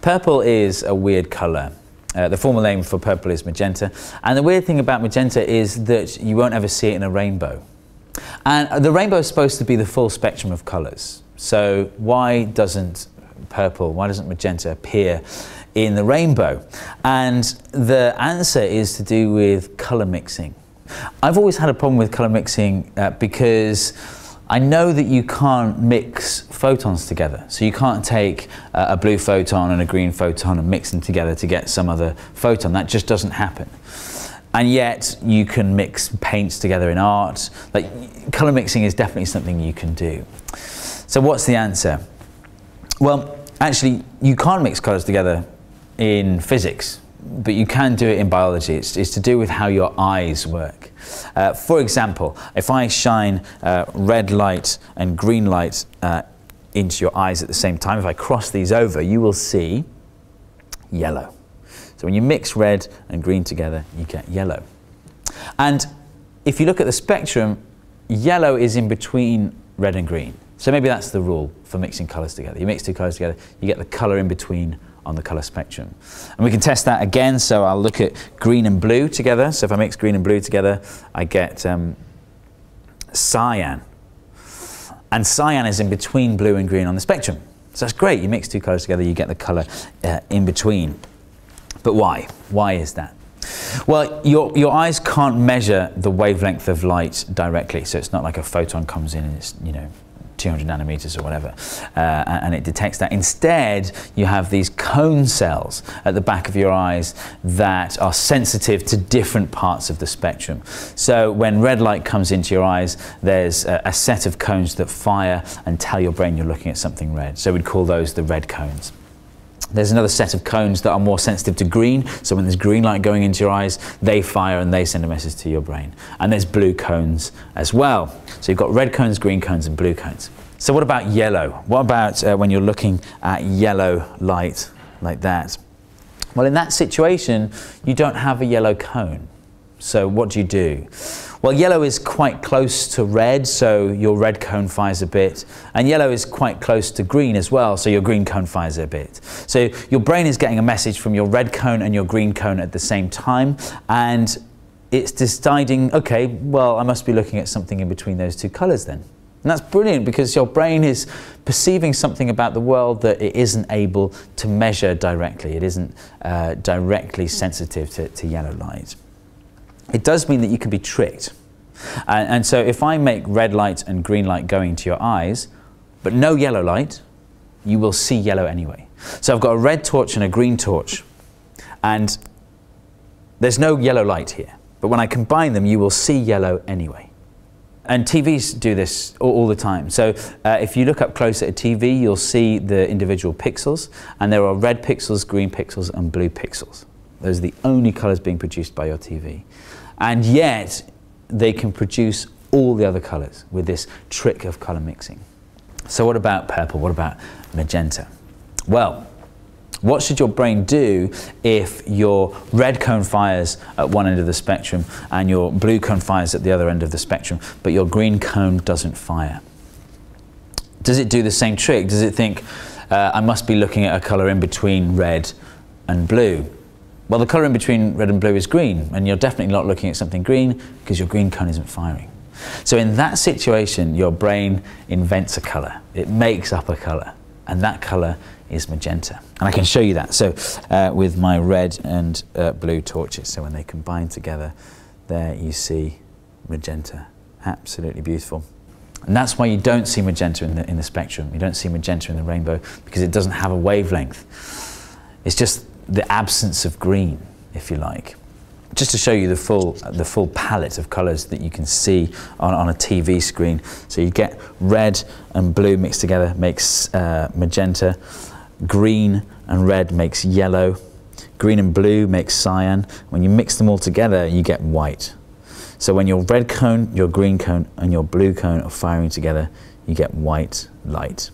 Purple is a weird colour. The formal name for purple is magenta. And the weird thing about magenta is that you won't ever see it in a rainbow. And the rainbow is supposed to be the full spectrum of colours. So why doesn't purple, why doesn't magenta appear in the rainbow? And the answer is to do with colour mixing. I've always had a problem with colour mixing because I know that you can't mix photons together. So you can't take a blue photon and a green photon and mix them together to get some other photon. That just doesn't happen. And yet you can mix paints together in art. Like, colour mixing is definitely something you can do. So what's the answer? Well, actually, you can't mix colours together in physics, but you can do it in biology. It's to do with how your eyes work. For example, if I shine red light and green light into your eyes at the same time, if I cross these over, you will see yellow. So when you mix red and green together, you get yellow. And if you look at the spectrum, yellow is in between red and green. So maybe that's the rule for mixing colours together. You mix two colours together, you get the colour in between on the colour spectrum. And we can test that again, so I'll look at green and blue together. So if I mix green and blue together, I get cyan. And cyan is in between blue and green on the spectrum. So that's great, you mix two colours together, you get the colour in between. But why? Why is that? Well, your eyes can't measure the wavelength of light directly, so it's not like a photon comes in and it's, you know, 200 nanometers or whatever, and it detects that. Instead, you have these cone cells at the back of your eyes that are sensitive to different parts of the spectrum. So when red light comes into your eyes, there's a set of cones that fire and tell your brain you're looking at something red. So we'd call those the red cones. There's another set of cones that are more sensitive to green, so when there's green light going into your eyes, they fire and they send a message to your brain. And there's blue cones as well. So you've got red cones, green cones and blue cones. So what about yellow? What about when you're looking at yellow light like that? Well, in that situation, you don't have a yellow cone. So what do you do? Well, yellow is quite close to red, so your red cone fires a bit. And yellow is quite close to green as well, so your green cone fires a bit. So your brain is getting a message from your red cone and your green cone at the same time, and it's deciding, okay, well, I must be looking at something in between those two colours then. And that's brilliant because your brain is perceiving something about the world that it isn't able to measure directly. It isn't directly sensitive to yellow light. It does mean that you can be tricked. And so if I make red light and green light going to your eyes, but no yellow light, you will see yellow anyway. So I've got a red torch and a green torch, and there's no yellow light here. But when I combine them, you will see yellow anyway. And TVs do this all the time. So if you look up close at a TV, you'll see the individual pixels, and there are red pixels, green pixels, and blue pixels. Those are the only colours being produced by your TV. And yet, they can produce all the other colours with this trick of colour mixing. So what about purple? What about magenta? Well, what should your brain do if your red cone fires at one end of the spectrum and your blue cone fires at the other end of the spectrum, but your green cone doesn't fire? Does it do the same trick? Does it think, I must be looking at a colour in between red and blue? Well, the colour in between red and blue is green, and you're definitely not looking at something green because your green cone isn't firing. So in that situation, your brain invents a colour. It makes up a colour, and that colour is magenta. And I can show you that. So with my red and blue torches, so when they combine together, there you see magenta. Absolutely beautiful. And that's why you don't see magenta in the spectrum. You don't see magenta in the rainbow because it doesn't have a wavelength. It's just the absence of green, if you like. Just to show you the full palette of colours that you can see on a TV screen. So you get red and blue mixed together makes magenta, green and red makes yellow, green and blue makes cyan. When you mix them all together, you get white. So when your red cone, your green cone and your blue cone are firing together, you get white light.